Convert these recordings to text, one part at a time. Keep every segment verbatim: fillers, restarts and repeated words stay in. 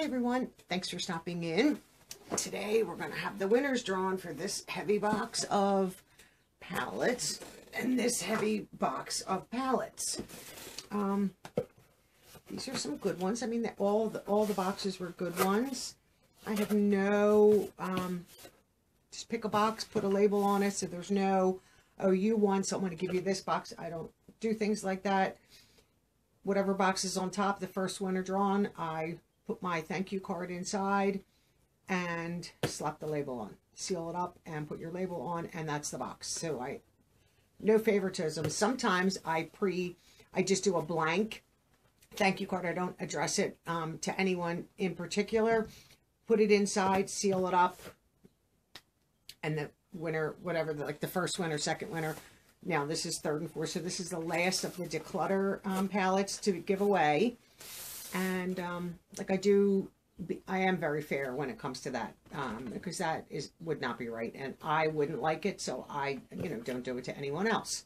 Hey everyone, thanks for stopping in. Today we're going to have the winners drawn for this heavy box of pallets and this heavy box of pallets. Um, these are some good ones. I mean, the, all the all the boxes were good ones. I have no, um, just pick a box, put a label on it, so there's no, oh, you won, so I'm going to give you this box. I don't do things like that. Whatever box is on top, the first winner drawn, I put my thank you card inside and slap the label on. Seal it up and put your label on, and that's the box. So I, no favoritism. Sometimes I pre, I just do a blank thank you card. I don't address it um, to anyone in particular. Put it inside, seal it up, and the winner, whatever, the, like the first winner, second winner. Now this is third and fourth, so this is the last of the declutter um, palettes to give away. And um, like I do, I am very fair when it comes to that, um, because that is would not be right, and I wouldn't like it, so I, you know, don't do it to anyone else.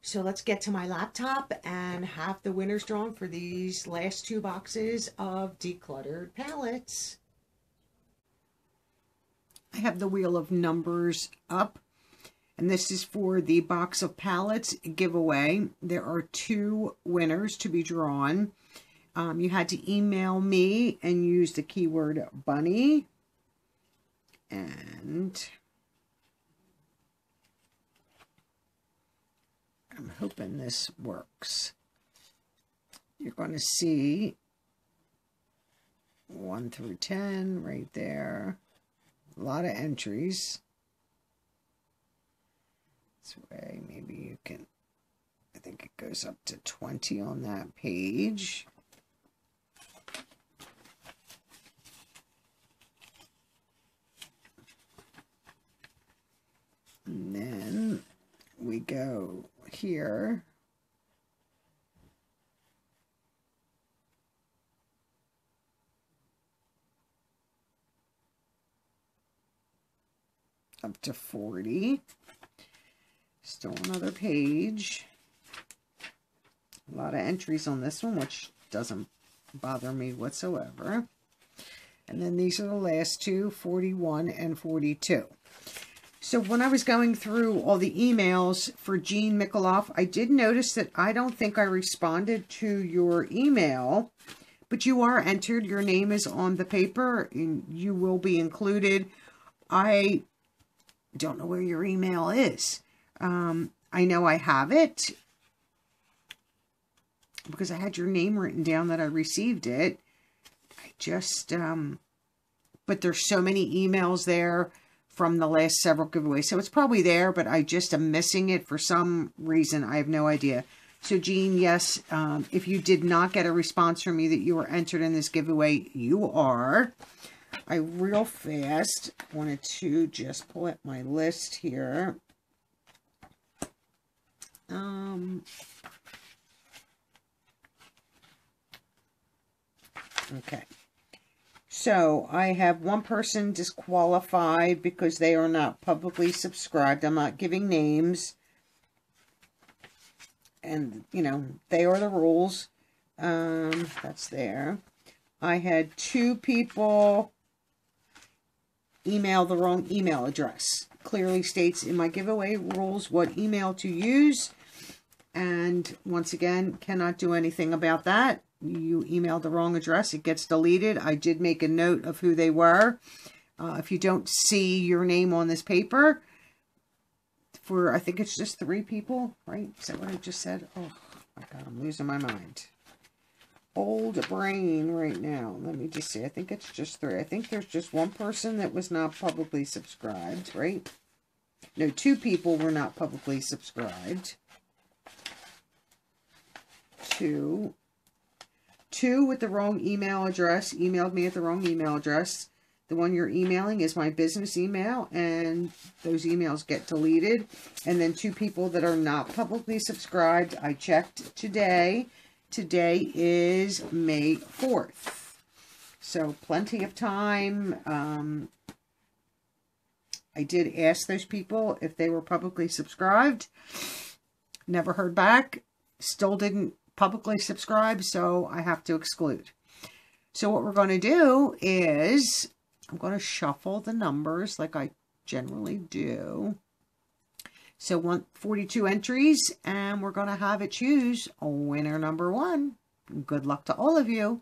So let's get to my laptop and have the winners drawn for these last two boxes of decluttered palettes. I have the wheel of numbers up, and this is for the box of pallets giveaway. There are two winners to be drawn. Um, you had to email me and use the keyword bunny, and I'm hoping this works. You're going to see one through ten right there. A lot of entries. This way, maybe you can, I think it goes up to twenty on that page. And then we go here. Up to forty. Still another page. A lot of entries on this one, which doesn't bother me whatsoever. And then these are the last two, forty-one and forty-two. So when I was going through all the emails for Jean Mikoloff, I did notice that I don't think I responded to your email, but you are entered. Your name is on the paper and you will be included. I don't know where your email is. Um, I know I have it because I had your name written down that I received it. I just, um, but there's so many emails there from the last several giveaways. So it's probably there, but I just am missing it for some reason. I have no idea. So Jean, yes, um, if you did not get a response from me that you were entered in this giveaway, you are. I real fast wanted to just pull up my list here. Um, okay. So I have one person disqualified because they are not publicly subscribed. I'm not giving names. And, you know, they are the rules. Um, that's there. I had two people email the wrong email address. Clearly states in my giveaway rules what email to use. And once again, cannot do anything about that. You emailed the wrong address, it gets deleted. I did make a note of who they were. Uh, if you don't see your name on this paper, for I think it's just three people, right? Is that what I just said? Oh my God, I'm losing my mind. Old brain right now. Let me just see. I think it's just three. I think there's just one person that was not publicly subscribed, right? No, two people were not publicly subscribed. Two. Two with the wrong email address, emailed me at the wrong email address. The one you're emailing is my business email, and those emails get deleted. And then two people that are not publicly subscribed, I checked today. Today is May fourth. So plenty of time. Um, I did ask those people if they were publicly subscribed. Never heard back. Still didn't publicly subscribe, so I have to exclude. So what we're going to do is I'm going to shuffle the numbers like I generally do. So one forty-two entries, and we're going to have it choose winner number one. Good luck to all of you.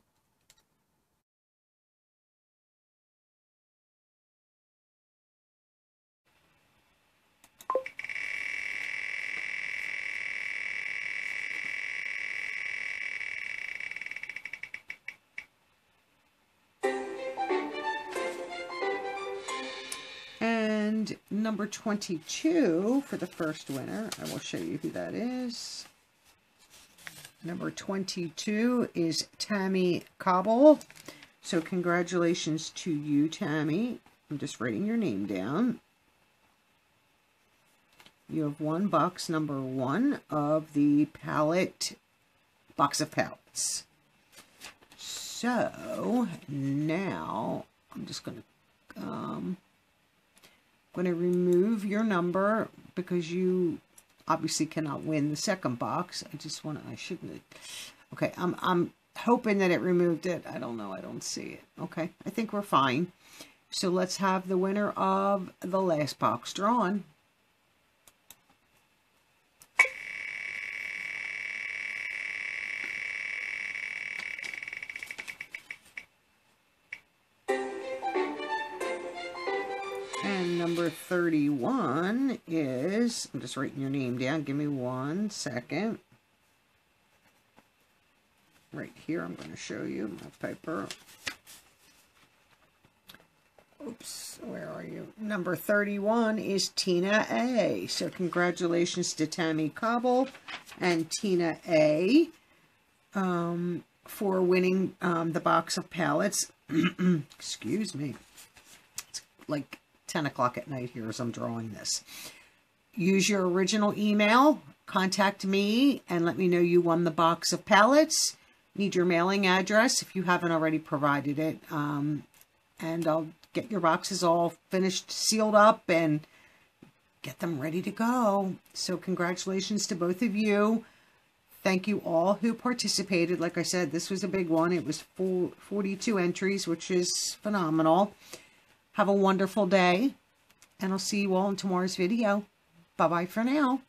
And number twenty-two for the first winner. I will show you who that is. Number twenty-two is Tammy Cobble. So congratulations to you, Tammy. I'm just writing your name down. You have won box number one of the palette, box of palettes. So now I'm just going to... Um, I'm going to remove your number because you obviously cannot win the second box. I just want to, I shouldn't. Okay, I'm, I'm hoping that it removed it. I don't know. I don't see it. Okay, I think we're fine. So let's have the winner of the last box drawn. Number thirty-one is, I'm just writing your name down, give me one second. Right here, I'm going to show you my paper. Oops, where are you? Number thirty-one is Tina A. So congratulations to Tammy Cobble and Tina A um, for winning um, the box of palettes. Excuse me. It's like ten o'clock at night here as I'm drawing this. Use your original email, contact me, and let me know you won the box of palettes. Need your mailing address if you haven't already provided it. Um, and I'll get your boxes all finished, sealed up, and get them ready to go. So congratulations to both of you. Thank you all who participated. Like I said, this was a big one. It was forty-two entries, which is phenomenal. Have a wonderful day, and I'll see you all in tomorrow's video. Bye-bye for now.